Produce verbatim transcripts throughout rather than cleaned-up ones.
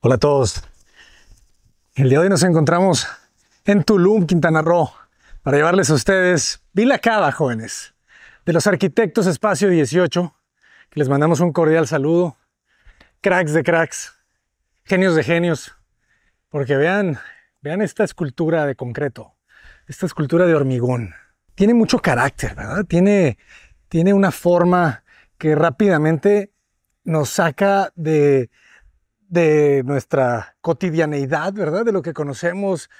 Hola a todos. El día de hoy nos encontramos en Tulum, Quintana Roo, para llevarles a ustedes Villa Cava, jóvenes, de los arquitectos Espacio dieciocho, que les mandamos un cordial saludo. Cracks de cracks, genios de genios, porque vean, vean esta escultura de concreto, esta escultura de hormigón. Tiene mucho carácter, ¿verdad? Tiene, tiene una forma que rápidamente nos saca de... de nuestra cotidianeidad, ¿verdad? De lo que conocemos.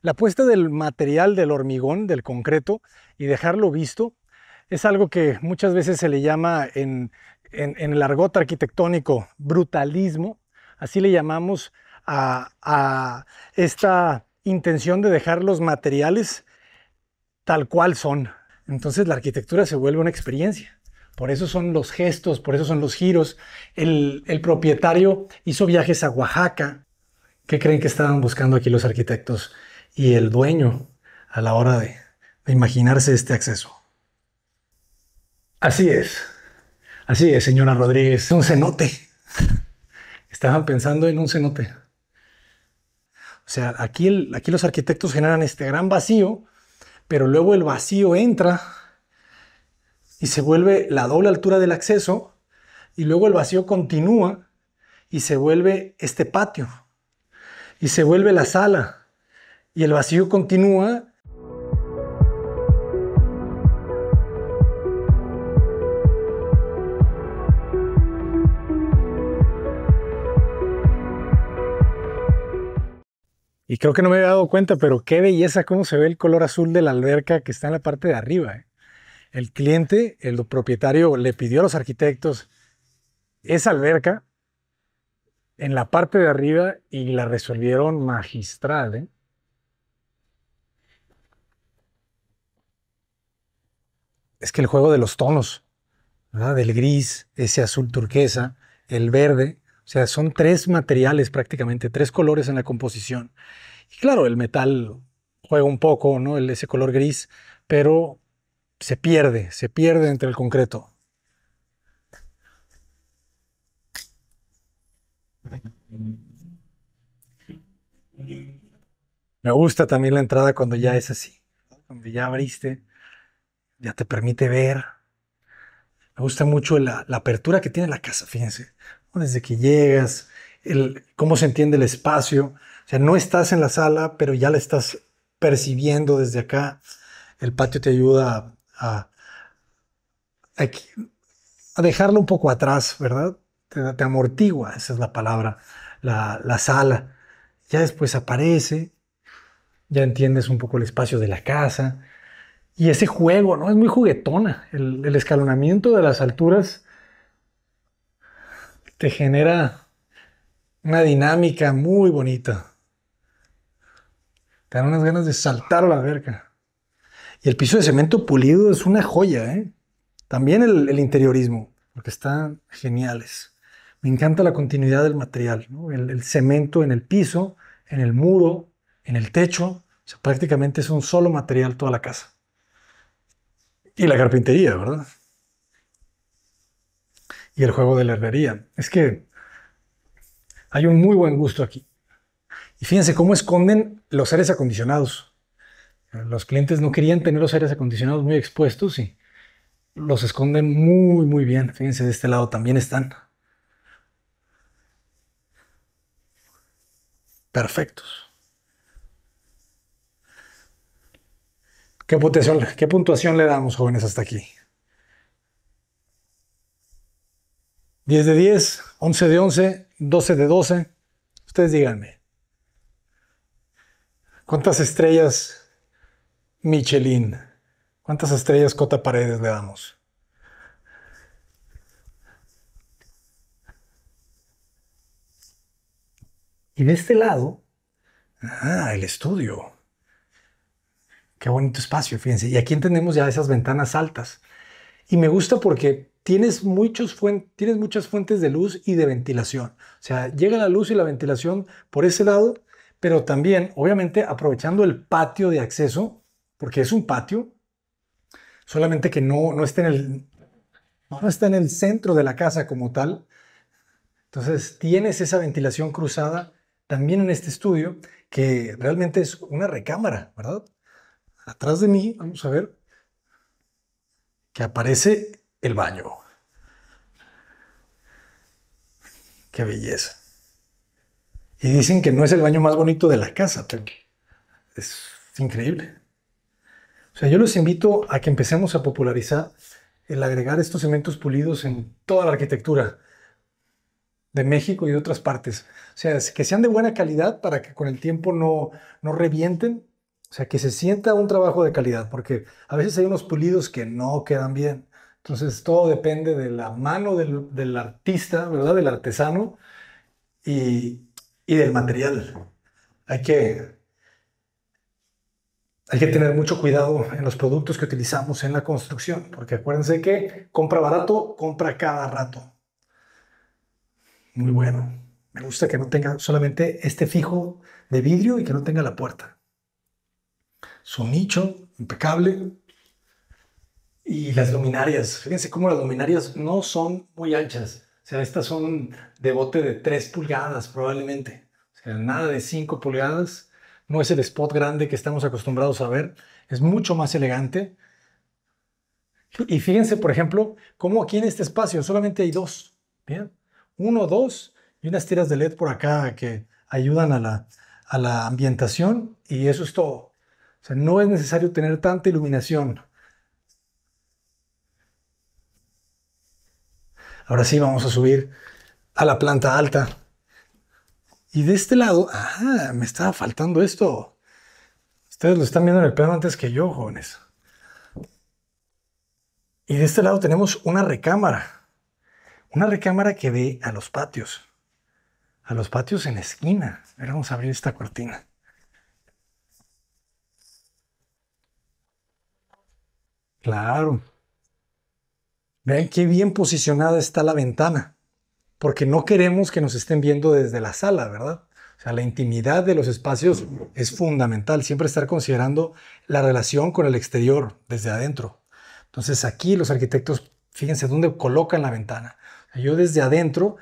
La puesta del material del hormigón, del concreto, y dejarlo visto, es algo que muchas veces se le llama en, en, en el argot arquitectónico brutalismo. Así le llamamos a, a esta intención de dejar los materiales tal cual son. Entonces la arquitectura se vuelve una experiencia. Por eso son los gestos, por eso son los giros. El, el propietario hizo viajes a Oaxaca. ¿Qué creen que estaban buscando aquí los arquitectos y el dueño a la hora de, de imaginarse este acceso? Así es. Así es, señora Rodríguez. Un cenote. Estaban pensando en un cenote. O sea, aquí, el, aquí los arquitectos generan este gran vacío, pero luego el vacío entra y se vuelve la doble altura del acceso, y luego el vacío continúa y se vuelve este patio, y se vuelve la sala, y el vacío continúa. Y creo que no me había dado cuenta, pero qué belleza cómo se ve el color azul de la alberca que está en la parte de arriba, ¿eh? El cliente, el propietario, le pidió a los arquitectos esa alberca en la parte de arriba y la resolvieron magistral, ¿eh? Es que el juego de los tonos, ¿verdad? Del gris, ese azul turquesa, el verde. O sea, son tres materiales prácticamente, tres colores en la composición. Y claro, el metal juega un poco, ¿no? El, ese color gris, pero se pierde, se pierde entre el concreto. Me gusta también la entrada cuando ya es así, cuando ya abriste, ya te permite ver. Me gusta mucho la, la apertura que tiene la casa, fíjense, desde que llegas, el, cómo se entiende el espacio. O sea, no estás en la sala, pero ya la estás percibiendo desde acá. El patio te ayuda a A, a, a dejarlo un poco atrás, ¿verdad? Te, te amortigua, esa es la palabra, la, la sala. Ya después aparece, ya entiendes un poco el espacio de la casa. Y ese juego, ¿no? Es muy juguetona. El, el escalonamiento de las alturas te genera una dinámica muy bonita. Te dan unas ganas de saltar a la alberca. Y el piso de cemento pulido es una joya, ¿eh? También el, el interiorismo, porque están geniales. Me encanta la continuidad del material, ¿no? El, el cemento en el piso, en el muro, en el techo. O sea, prácticamente es un solo material toda la casa. Y la carpintería, ¿verdad? Y el juego de la herrería. Es que hay un muy buen gusto aquí. Y fíjense cómo esconden los aires acondicionados. Los clientes no querían tener los aires acondicionados muy expuestos y los esconden muy, muy bien. Fíjense, de este lado también están. Perfectos. ¿Qué puntuación, qué puntuación le damos, jóvenes, hasta aquí? diez de diez, once de once, doce de doce. Ustedes díganme. ¿Cuántas estrellas Michelin? ¿Cuántas estrellas Cota Paredes le damos? Y de este lado, ah, el estudio. Qué bonito espacio, fíjense. Y aquí tenemos ya esas ventanas altas. Y me gusta porque tienes, muchos fuente, tienes muchas fuentes de luz y de ventilación. O sea, llega la luz y la ventilación por ese lado, pero también, obviamente, aprovechando el patio de acceso, porque es un patio, solamente que no, no, está en el, no está en el centro de la casa como tal, Entonces tienes esa ventilación cruzada también en este estudio, que realmente es una recámara, ¿verdad? Atrás de mí, vamos a ver, que aparece el baño. ¡Qué belleza! Y dicen que no es el baño más bonito de la casa. Es increíble. O sea, yo los invito a que empecemos a popularizar el agregar estos elementos pulidos en toda la arquitectura de México y de otras partes. O sea, que sean de buena calidad para que con el tiempo no, no revienten. O sea, que se sienta un trabajo de calidad, porque a veces hay unos pulidos que no quedan bien. Entonces, todo depende de la mano del, del artista, ¿verdad? Del artesano y, y del material. Hay que, hay que tener mucho cuidado en los productos que utilizamos en la construcción, porque acuérdense que compra barato, compra cada rato. Muy bueno. Me gusta que no tenga solamente este fijo de vidrio y que no tenga la puerta. Su nicho impecable. Y las luminarias, fíjense cómo las luminarias no son muy anchas. O sea, estas son de bote de tres pulgadas probablemente. O sea, nada de cinco pulgadas. No es el spot grande que estamos acostumbrados a ver. Es mucho más elegante. Y fíjense, por ejemplo, cómo aquí en este espacio solamente hay dos. ¿Bien? Uno, dos y unas tiras de L E D por acá que ayudan a la, a la ambientación. Y eso es todo. O sea, no es necesario tener tanta iluminación. Ahora sí vamos a subir a la planta alta. Y de este lado, ah, me estaba faltando esto. Ustedes lo están viendo en el plano antes que yo, jóvenes. Y de este lado tenemos una recámara. Una recámara que ve a los patios. A los patios en la esquina. A ver, vamos a abrir esta cortina. Claro. Vean qué bien posicionada está la ventana, porque no queremos que nos estén viendo desde la sala, ¿verdad? O sea, la intimidad de los espacios es fundamental, siempre estar considerando la relación con el exterior desde adentro. Entonces aquí los arquitectos, fíjense dónde colocan la ventana. Yo desde adentro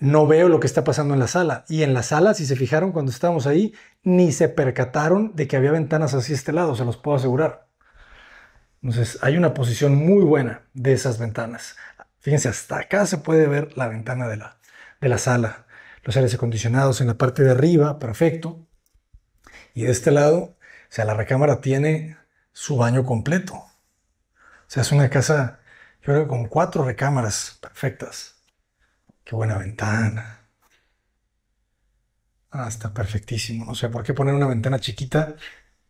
no veo lo que está pasando en la sala, y en la sala, si se fijaron cuando estábamos ahí, ni se percataron de que había ventanas hacia este lado, se los puedo asegurar. Entonces hay una posición muy buena de esas ventanas. Fíjense, hasta acá se puede ver la ventana de la, de la sala. Los aires acondicionados en la parte de arriba, perfecto. Y de este lado, o sea, la recámara tiene su baño completo. O sea, es una casa, yo creo que con cuatro recámaras perfectas. Qué buena ventana. Ah, está perfectísimo. No sé por qué poner una ventana chiquita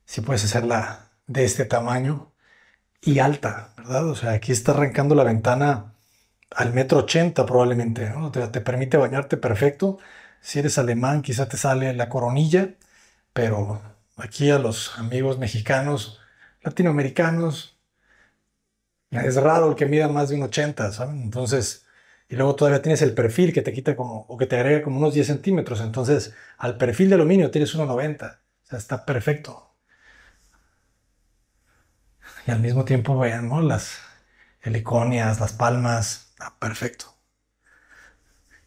si puedes hacerla de este tamaño. Y alta, ¿verdad? O sea, aquí está arrancando la ventana al metro ochenta probablemente, ¿no? Te, te permite bañarte perfecto. Si eres alemán, quizá te sale la coronilla, pero aquí a los amigos mexicanos, latinoamericanos, es raro el que mida más de un ochenta, ¿saben? Entonces, y luego todavía tienes el perfil que te quita como, o que te agrega como unos diez centímetros. Entonces, al perfil de aluminio tienes uno noventa. O sea, está perfecto. Y al mismo tiempo, vean, ¿no? Las heliconias, las palmas. Ah, perfecto.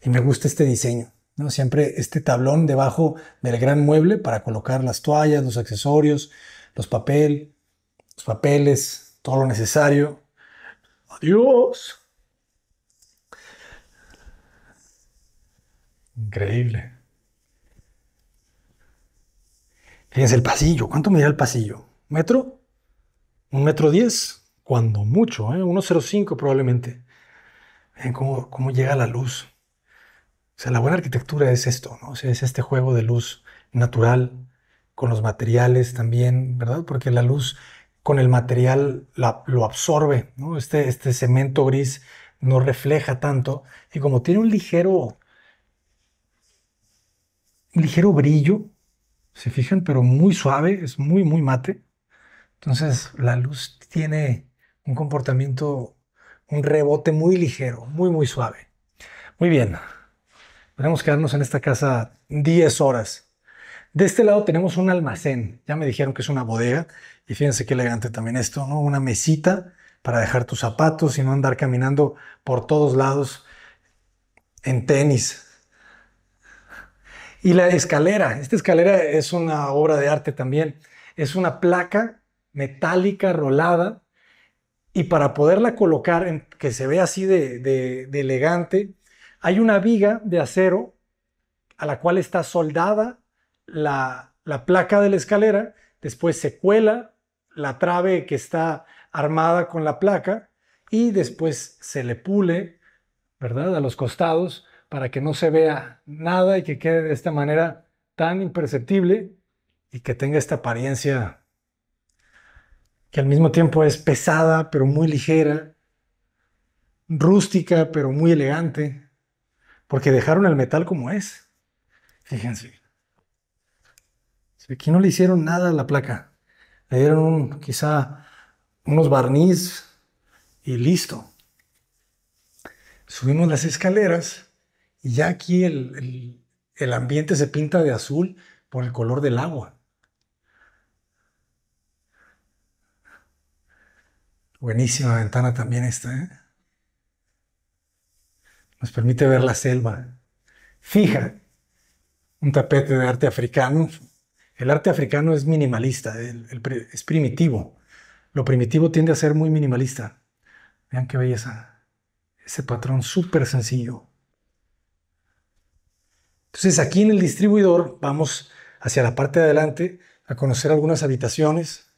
Y me gusta este diseño, ¿no? Siempre este tablón debajo del gran mueble para colocar las toallas, los accesorios, los, papel, los papeles, todo lo necesario. ¡Adiós! Increíble. Fíjense el pasillo. ¿Cuánto me dirá el pasillo? ¿Metro? Un metro diez, cuando mucho, ¿eh? uno cero cinco probablemente. Vean cómo, cómo llega la luz. O sea, la buena arquitectura es esto, ¿no? O sea, es este juego de luz natural, con los materiales también, ¿verdad? Porque la luz con el material la, lo absorbe, ¿no? Este, este cemento gris no refleja tanto. Y como tiene un ligero, un ligero brillo, se fijan, pero muy suave, es muy, muy mate. Entonces, la luz tiene un comportamiento, un rebote muy ligero, muy, muy suave. Muy bien. Tenemos que quedarnos en esta casa diez horas. De este lado tenemos un almacén. Ya me dijeron que es una bodega. Y fíjense qué elegante también esto, ¿no? Una mesita para dejar tus zapatos y no andar caminando por todos lados en tenis. Y la escalera, esta escalera es una obra de arte también. Es una placa metálica rolada, y para poderla colocar, en, que se vea así de, de, de elegante, hay una viga de acero a la cual está soldada la, la placa de la escalera. Después se cuela la trave que está armada con la placa y después se le pule, ¿verdad?, a los costados, para que no se vea nada y que quede de esta manera tan imperceptible y que tenga esta apariencia que al mismo tiempo es pesada pero muy ligera, rústica pero muy elegante, porque dejaron el metal como es. Fíjense, aquí no le hicieron nada a la placa, le dieron un, quizá unos barniz y listo. Subimos las escaleras y ya aquí el, el, el ambiente se pinta de azul por el color del agua. Buenísima ventana también esta, ¿eh? Nos permite ver la selva. Fija, un tapete de arte africano. El arte africano es minimalista, el, el, es primitivo. Lo primitivo tiende a ser muy minimalista. Vean qué belleza. Ese patrón súper sencillo. Entonces aquí en el distribuidor vamos hacia la parte de adelante a conocer algunas habitaciones.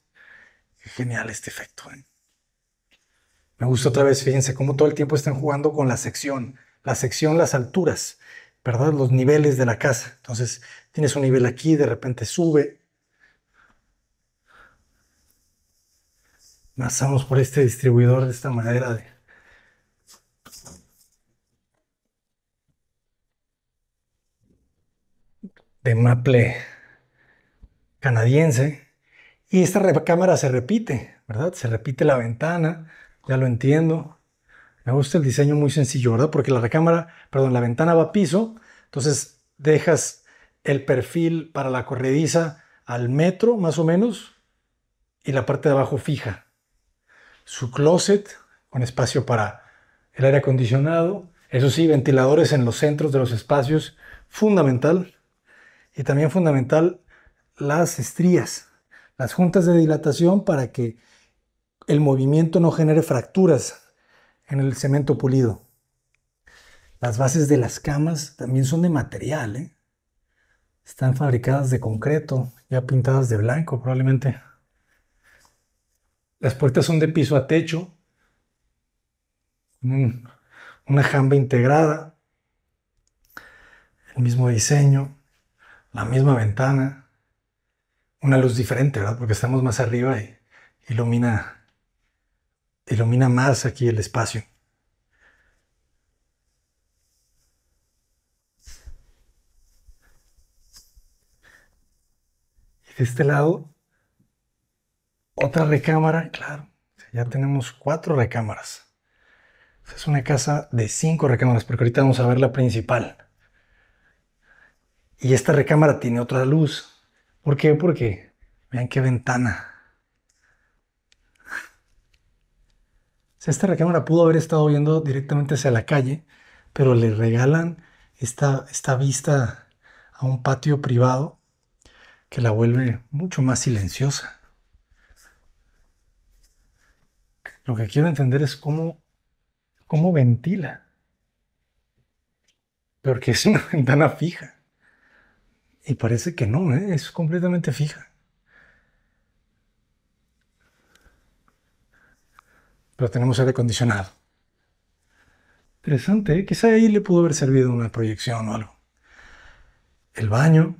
Qué genial este efecto, ¿eh? Me gusta otra vez, fíjense cómo todo el tiempo están jugando con la sección, la sección, las alturas, ¿verdad? Los niveles de la casa. Entonces tienes un nivel aquí, de repente sube. Pasamos por este distribuidor de esta manera de... de maple canadiense. Y esta recámara se repite, ¿verdad? Se repite la ventana. Ya lo entiendo. Me gusta el diseño muy sencillo, ¿verdad? Porque la recámara, perdón, la ventana va a piso. Entonces dejas el perfil para la corrediza al metro, más o menos. Y la parte de abajo fija. Su closet con espacio para el aire acondicionado. Eso sí, ventiladores en los centros de los espacios. Fundamental. Y también fundamental las estrías. Las juntas de dilatación para que el movimiento no genere fracturas en el cemento pulido. Las bases de las camas también son de material, ¿eh? Están fabricadas de concreto, ya pintadas de blanco probablemente. Las puertas son de piso a techo, un, una jamba integrada, el mismo diseño, la misma ventana, una luz diferente, ¿verdad? Porque estamos más arriba y ilumina... ilumina más aquí el espacio. Y de este lado, otra recámara, claro, ya tenemos cuatro recámaras. Es una casa de cinco recámaras, porque ahorita vamos a ver la principal. Y esta recámara tiene otra luz. ¿Por qué? Porque vean qué ventana. Esta recámara pudo haber estado viendo directamente hacia la calle, pero le regalan esta, esta vista a un patio privado que la vuelve mucho más silenciosa. Lo que quiero entender es cómo, cómo ventila, porque es una ventana fija. Y parece que no, ¿eh? Es completamente fija. Pero tenemos aire acondicionado. Interesante, ¿eh? Quizá ahí le pudo haber servido una proyección o algo. El baño.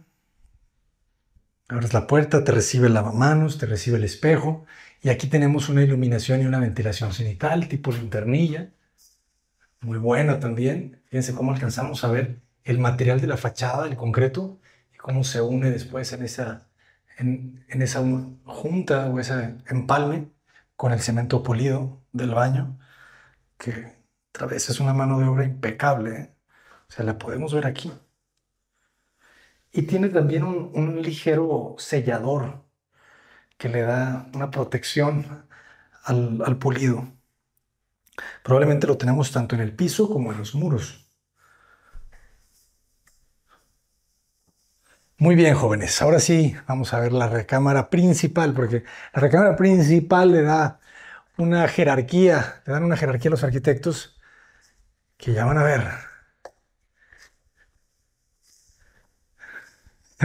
Abres la puerta, te recibe el lavamanos, te recibe el espejo. Y aquí tenemos una iluminación y una ventilación cenital, tipo linternilla. Muy buena también. Fíjense cómo alcanzamos a ver el material de la fachada, el concreto, y cómo se une después en esa, en, en esa junta o ese empalme con el cemento pulido del baño, que otra vez es una mano de obra impecable, ¿eh? O sea, la podemos ver aquí. Y tiene también un, un ligero sellador que le da una protección al, al pulido. Probablemente lo tenemos tanto en el piso como en los muros. Muy bien, jóvenes, ahora sí vamos a ver la recámara principal, porque la recámara principal le da una jerarquía, le dan una jerarquía a los arquitectos que ya van a ver.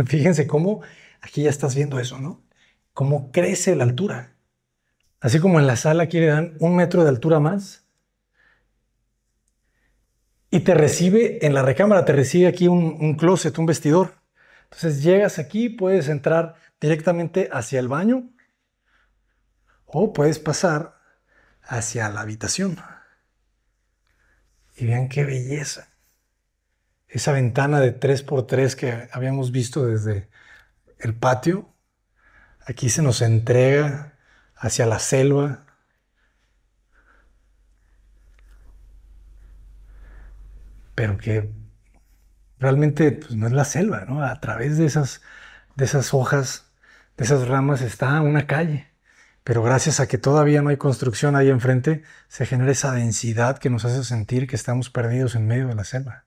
Fíjense cómo aquí ya estás viendo eso, ¿no? Cómo crece la altura. Así como en la sala aquí le dan un metro de altura más, y te recibe en la recámara, te recibe aquí un, un closet, un vestidor. Entonces llegas aquí, puedes entrar directamente hacia el baño o puedes pasar hacia la habitación. Y vean qué belleza. Esa ventana de tres por tres que habíamos visto desde el patio, aquí se nos entrega hacia la selva. Pero que realmente pues, no es la selva, ¿no? A través de esas, de esas hojas, de esas ramas, está una calle. Pero gracias a que todavía no hay construcción ahí enfrente, se genera esa densidad que nos hace sentir que estamos perdidos en medio de la selva.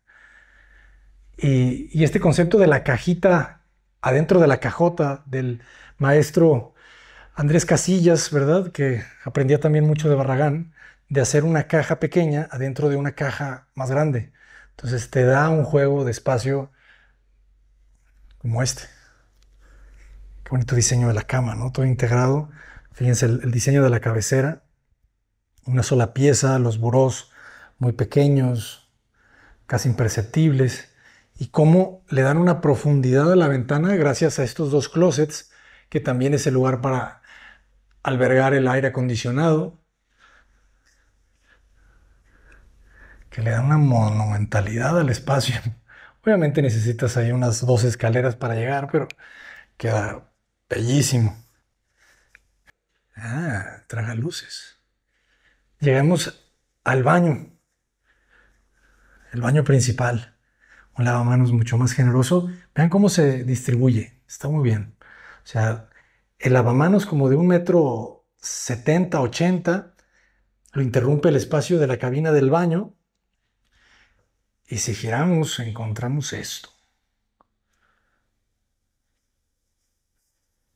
Y, y este concepto de la cajita, adentro de la cajota, del maestro Andrés Casillas, ¿verdad? Que aprendía también mucho de Barragán, de hacer una caja pequeña adentro de una caja más grande. Entonces te da un juego de espacio como este. Qué bonito diseño de la cama, ¿no? Todo integrado. Fíjense el, el diseño de la cabecera. Una sola pieza, los burós muy pequeños, casi imperceptibles. Y cómo le dan una profundidad a la ventana gracias a estos dos closets, que también es el lugar para albergar el aire acondicionado, que le da una monumentalidad al espacio. Obviamente necesitas ahí unas dos escaleras para llegar, pero queda bellísimo. Ah, traga luces. Llegamos al baño, el baño principal. Un lavamanos mucho más generoso. Vean cómo se distribuye. Está muy bien. O sea, el lavamanos como de un metro setenta, ochenta, lo interrumpe el espacio de la cabina del baño. Y si giramos, encontramos esto.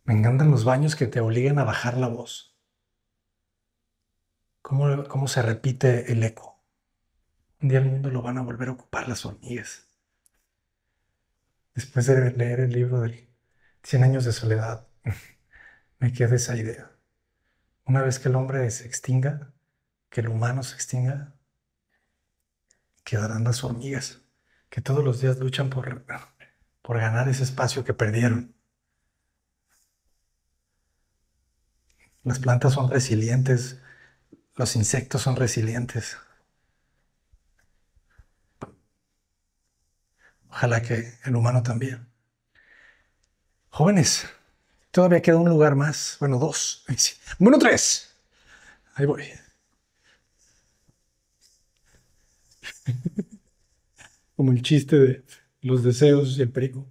Me encantan los baños que te obligan a bajar la voz. ¿Cómo, cómo se repite el eco? Un día el mundo lo van a volver a ocupar las hormigas. Después de leer el libro de cien años de soledad, me queda esa idea. Una vez que el hombre se extinga, que el humano se extinga, quedarán las hormigas que todos los días luchan por, por ganar ese espacio que perdieron. Las plantas son resilientes, los insectos son resilientes. Ojalá que el humano también. Jóvenes, todavía queda un lugar más. Bueno, dos. Bueno, tres. Ahí voy. Como el chiste de los deseos y el perico.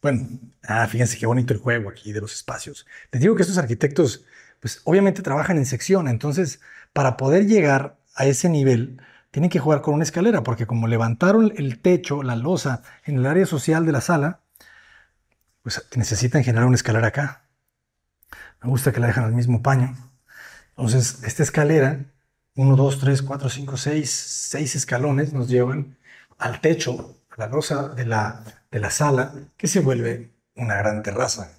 Bueno, ah, fíjense qué bonito el juego aquí de los espacios. Les digo que estos arquitectos, pues obviamente trabajan en sección. Entonces, para poder llegar a ese nivel, tienen que jugar con una escalera. Porque como levantaron el techo, la losa, en el área social de la sala, pues necesitan generar una escalera acá. Me gusta que la dejan al mismo paño. Entonces, esta escalera... uno, dos, tres, cuatro, cinco, seis, seis escalones nos llevan al techo, a la losa de la, de la sala, que se vuelve una gran terraza.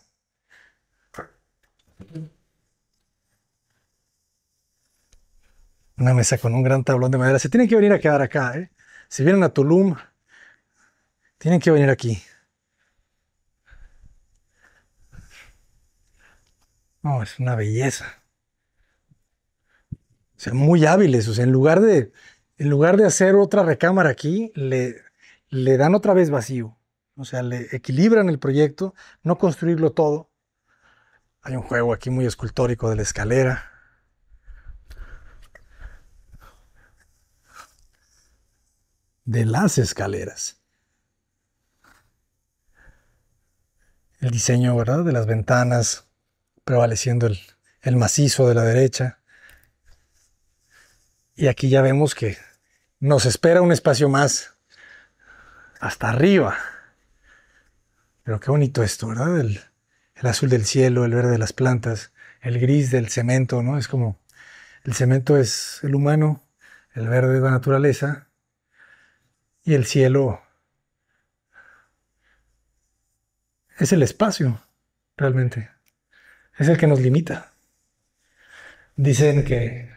Una mesa con un gran tablón de madera. Se tienen que venir a quedar acá, ¿eh? Si vienen a Tulum, tienen que venir aquí. No, es una belleza. O sea, muy hábiles, o sea, en lugar de, en lugar de hacer otra recámara aquí, le, le dan otra vez vacío. O sea, le equilibran el proyecto, no construirlo todo. Hay un juego aquí muy escultórico de la escalera. De las escaleras. El diseño, ¿verdad? De las ventanas, prevaleciendo el, el macizo de la derecha. Y aquí ya vemos que nos espera un espacio más hasta arriba. Pero qué bonito esto, ¿verdad? El, el azul del cielo, el verde de las plantas, el gris del cemento, ¿no? Es como, el cemento es el humano, el verde es la naturaleza y el cielo es el espacio, realmente. Es el que nos limita. Dicen que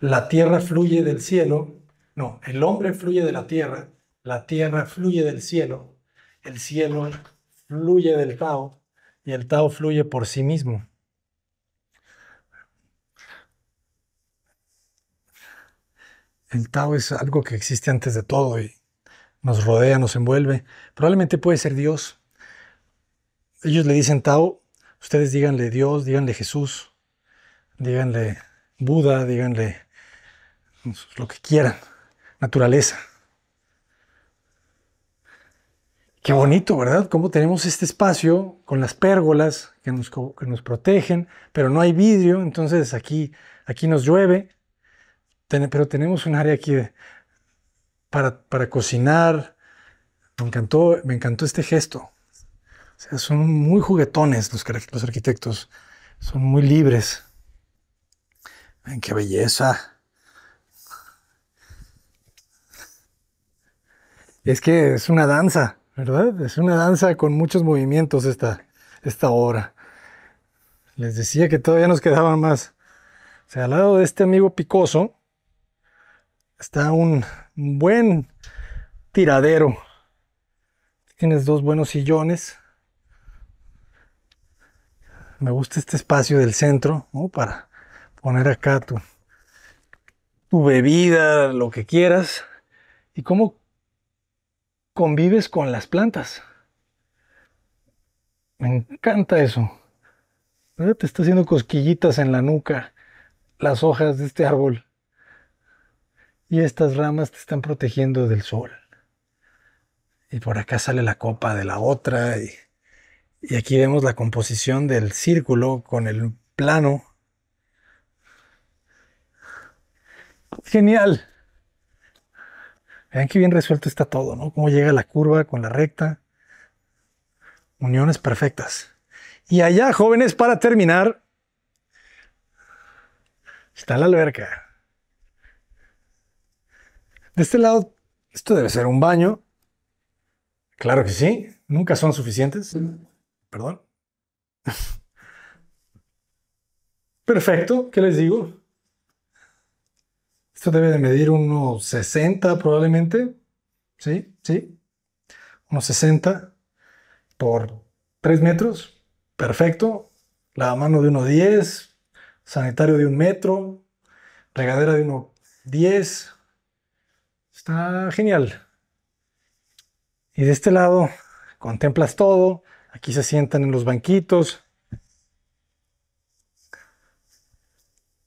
la tierra fluye del cielo, no, el hombre fluye de la tierra, la tierra fluye del cielo, el cielo fluye del Tao y el Tao fluye por sí mismo. El Tao es algo que existe antes de todo y nos rodea, nos envuelve. Probablemente puede ser Dios. Ellos le dicen Tao, ustedes díganle Dios, díganle Jesús, díganle Buda, díganle lo que quieran, naturaleza. Qué bonito, ¿verdad? Cómo tenemos este espacio con las pérgolas que nos, que nos protegen, pero no hay vidrio, entonces aquí, aquí nos llueve. Pero tenemos un área aquí de, para, para cocinar. Me encantó, me encantó este gesto. O sea, son muy juguetones los, los arquitectos. Son muy libres. Ven qué belleza. Es que es una danza, ¿verdad? Es una danza con muchos movimientos esta, esta obra. Les decía que todavía nos quedaban más. O sea, al lado de este amigo picoso está un buen tiradero. Tienes dos buenos sillones. Me gusta este espacio del centro, ¿no? Para poner acá tu, tu bebida, lo que quieras. Y cómo convives con las plantas. Me encanta eso. ¿Verdad? Te está haciendo cosquillitas en la nuca las hojas de este árbol. Y estas ramas te están protegiendo del sol. Y por acá sale la copa de la otra. Y, y aquí vemos la composición del círculo con el plano. ¡Genial! Vean qué bien resuelto está todo, ¿no? Cómo llega la curva con la recta. Uniones perfectas. Y allá, jóvenes, para terminar, está la alberca. De este lado, esto debe ser un baño. Claro que sí. Nunca son suficientes. Perdón. Perfecto. ¿Qué les digo? Esto debe de medir unos sesenta probablemente. Sí, sí. Unos sesenta por tres metros. Perfecto. Lavamano de unos diez. Sanitario de un metro. Regadera de unos diez. Está genial. Y de este lado contemplas todo. Aquí se sientan en los banquitos.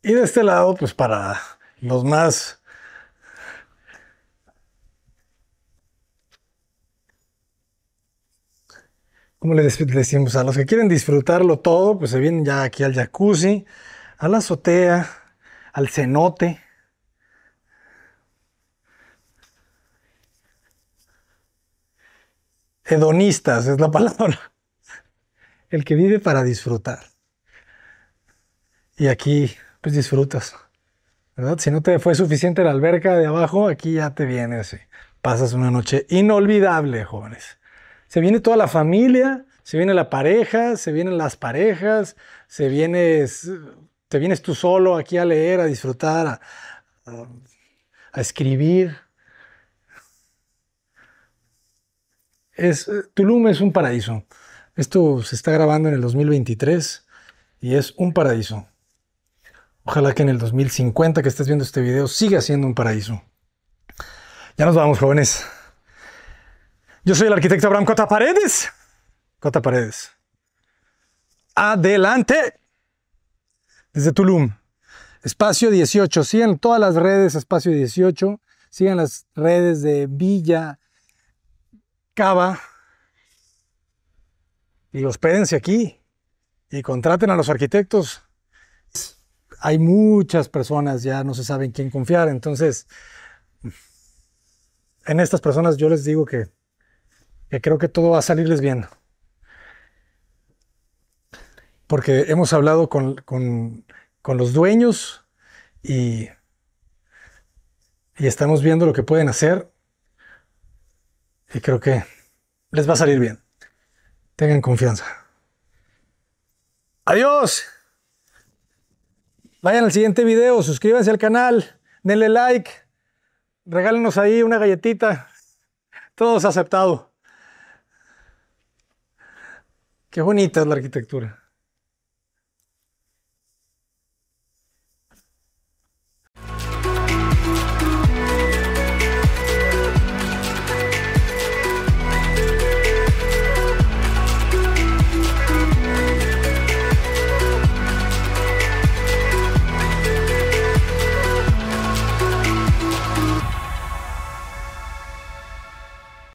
Y de este lado, pues para los más como les decimos, a los que quieren disfrutarlo todo, pues se vienen ya aquí al jacuzzi, a la azotea, al cenote. Hedonistas es la palabra. El que vive para disfrutar. Y aquí, pues disfrutas, ¿verdad? Si no te fue suficiente la alberca de abajo, aquí ya te vienes. Sí. Pasas una noche inolvidable, jóvenes. Se viene toda la familia, se viene la pareja, se vienen las parejas, se vienes, te vienes tú solo aquí a leer, a disfrutar, a, a, a escribir. Es, Tulum es un paraíso. Esto se está grabando en el dos mil veintitrés y es un paraíso. Ojalá que en el dos mil cincuenta que estés viendo este video siga siendo un paraíso. Ya nos vamos, jóvenes. Yo soy el arquitecto Abraham Cota Paredes. Cota Paredes. Adelante. Desde Tulum. Espacio dieciocho. Sigan todas las redes Espacio dieciocho. Sigan las redes de Villa Cava y hospédense aquí y contraten a los arquitectos. Hay muchas personas, ya no se sabe en quién confiar. Entonces, en estas personas yo les digo que, que creo que todo va a salirles bien. porque hemos hablado con, con, con los dueños y, y estamos viendo lo que pueden hacer y creo que les va a salir bien. Tengan confianza. ¡Adiós! Vayan al siguiente video, suscríbanse al canal, denle like, regálenos ahí una galletita. Todo es aceptado. Qué bonita es la arquitectura.